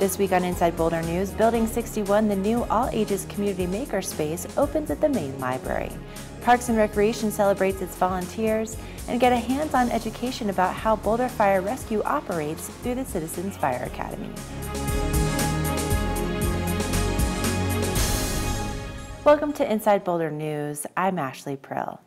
This week on Inside Boulder News, Building 61, the new all-ages community makerspace, opens at the main library. Parks and Recreation celebrates its volunteers, and get a hands-on education about how Boulder Fire Rescue operates through the Citizens Fire Academy. Welcome to Inside Boulder News. I'm Ashley Prill.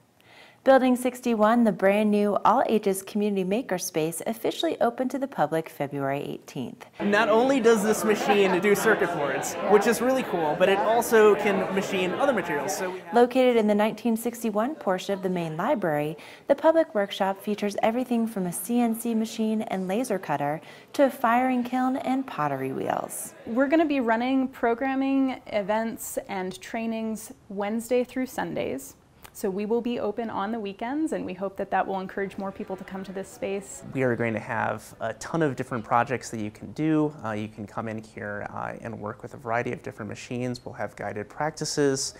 Building 61, the brand new all-ages community makerspace, officially opened to the public February 18th. Not only does this machine do circuit boards, which is really cool, but it also can machine other materials. Located in the 1961 portion of the main library, the public workshop features everything from a CNC machine and laser cutter to a firing kiln and pottery wheels. We're going to be running programming, events, and trainings Wednesday through Sundays. So we will be open on the weekends, and we hope that that will encourage more people to come to this space. We are going to have a ton of different projects that you can do. You can come in here and work with a variety of different machines. We'll have guided practices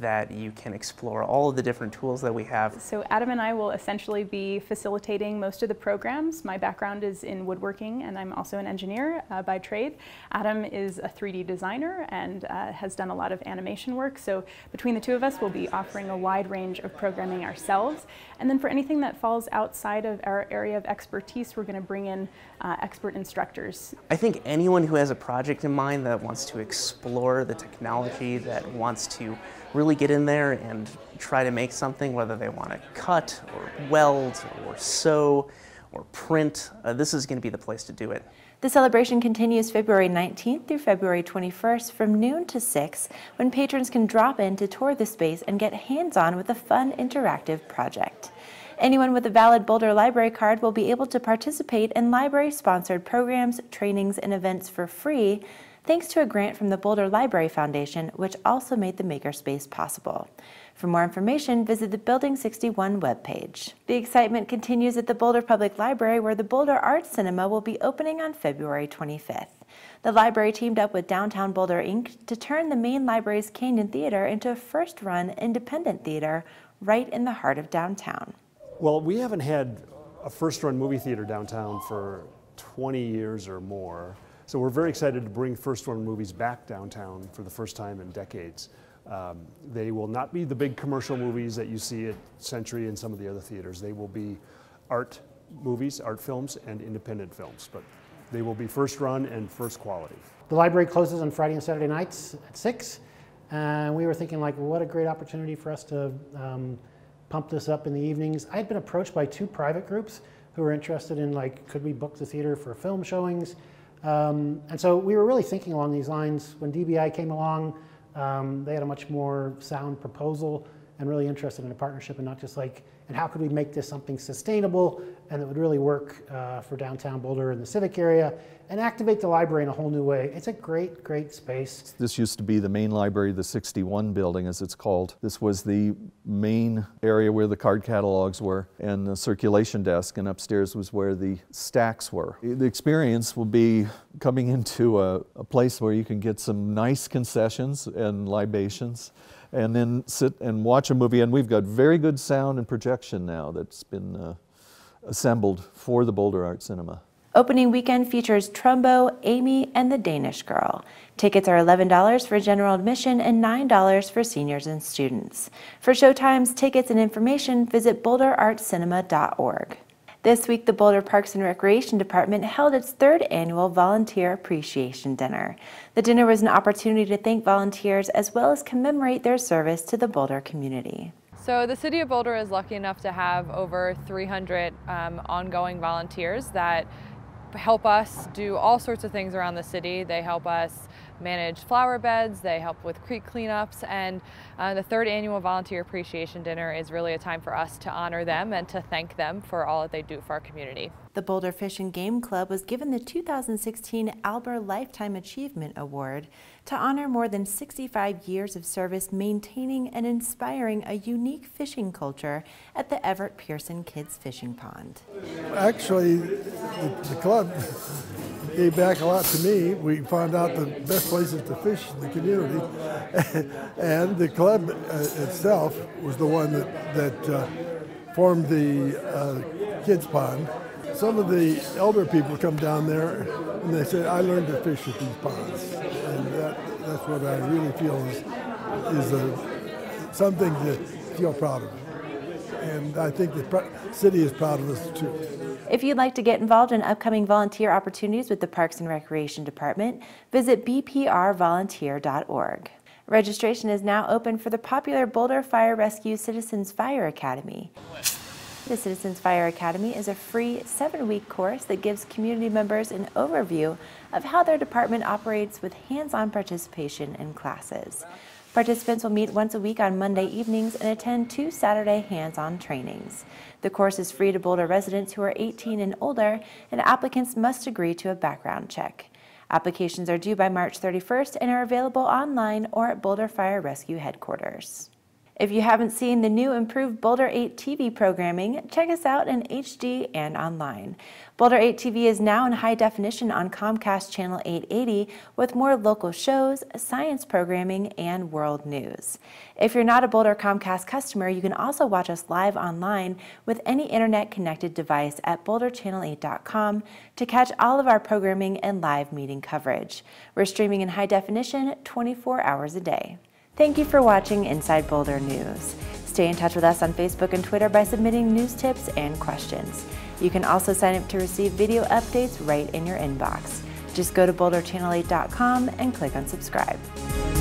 that you can explore all of the different tools that we have. So Adam and I will essentially be facilitating most of the programs. My background is in woodworking, and I'm also an engineer by trade. Adam is a 3D designer and has done a lot of animation work. So between the two of us, we'll be offering a wide range of programming ourselves. And then for anything that falls outside of our area of expertise, we're going to bring in expert instructors. I think anyone who has a project in mind that wants to explore the technology, that wants to really get in there and try to make something, whether they want to cut or weld or sew or print, this is going to be the place to do it. The celebration continues February 19th through February 21st from noon to 6, when patrons can drop in to tour the space and get hands-on with a fun interactive project. Anyone with a valid Boulder Library card will be able to participate in library-sponsored programs, trainings, and events for free, thanks to a grant from the Boulder Library Foundation, which also made the makerspace possible. For more information, visit the Building 61 webpage. The excitement continues at the Boulder Public Library, where the Boulder Arts Cinema will be opening on February 25th. The library teamed up with Downtown Boulder, Inc. to turn the main library's Canyon Theater into a first-run independent theater right in the heart of downtown. Well, we haven't had a first-run movie theater downtown for 20 years or more, so we're very excited to bring first-run movies back downtown for the first time in decades. They will not be the big commercial movies that you see at Century and some of the other theaters. They will be art movies, art films, and independent films, but they will be first run and first quality. The library closes on Friday and Saturday nights at 6, and we were thinking, like, what a great opportunity for us to pump this up in the evenings. I had been approached by two private groups who were interested in, like, could we book the theater for film showings? And so we were really thinking along these lines. When DBI came along, they had a much more sound proposal and really interested in a partnership, and not just like, and how could we make this something sustainable and that would really work for downtown Boulder and the civic area, and activate the library in a whole new way. It's a great, great space. This used to be the main library, the 61 building as it's called. This was the main area where the card catalogs were and the circulation desk, and upstairs was where the stacks were. The experience will be coming into a place where you can get some nice concessions and libations, and then sit and watch a movie. And we've got very good sound and projection now that's been assembled for the Boulder Arts Cinema. Opening weekend features Trumbo, Amy, and the Danish Girl. Tickets are $11 for general admission and $9 for seniors and students. For showtimes, tickets, and information, visit BoulderArtsCinema.org. This week, the Boulder Parks and Recreation Department held its third annual Volunteer Appreciation Dinner. The dinner was an opportunity to thank volunteers as well as commemorate their service to the Boulder community. So the City of Boulder is lucky enough to have over 300 ongoing volunteers that help us do all sorts of things around the city. They help us manage flower beds, they help with creek cleanups, and the third annual Volunteer Appreciation Dinner is really a time for us to honor them and to thank them for all that they do for our community. The Boulder Fish and Game Club was given the 2016 Albert Lifetime Achievement Award to honor more than 65 years of service maintaining and inspiring a unique fishing culture at the Everett Pearson Kids Fishing Pond. Actually, the club gave back a lot to me. We found out the best places to fish in the community, and the club itself was the one that formed the Kids Pond. some of the elder people come down there and they say, I learned to fish at these ponds. And that's what I really feel is something to feel proud of. And I think the city is proud of us too. If you'd like to get involved in upcoming volunteer opportunities with the Parks and Recreation Department, visit bprvolunteer.org. Registration is now open for the popular Boulder Fire Rescue Citizens Fire Academy. The Citizens Fire Academy is a free 7-week course that gives community members an overview of how their department operates with hands-on participation in classes. Participants will meet once a week on Monday evenings and attend 2 Saturday hands-on trainings. The course is free to Boulder residents who are 18 and older, and applicants must agree to a background check. Applications are due by March 31st and are available online or at Boulder Fire Rescue headquarters. If you haven't seen the new improved Boulder 8 TV programming, check us out in HD and online. Boulder 8 TV is now in high definition on Comcast Channel 880 with more local shows, science programming, and world news. If you're not a Boulder Comcast customer, you can also watch us live online with any internet-connected device at BoulderChannel8.com to catch all of our programming and live meeting coverage. We're streaming in high definition 24 hours a day. Thank you for watching Inside Boulder News. Stay in touch with us on Facebook and Twitter by submitting news tips and questions. You can also sign up to receive video updates right in your inbox. Just go to BoulderChannel8.com and click on subscribe.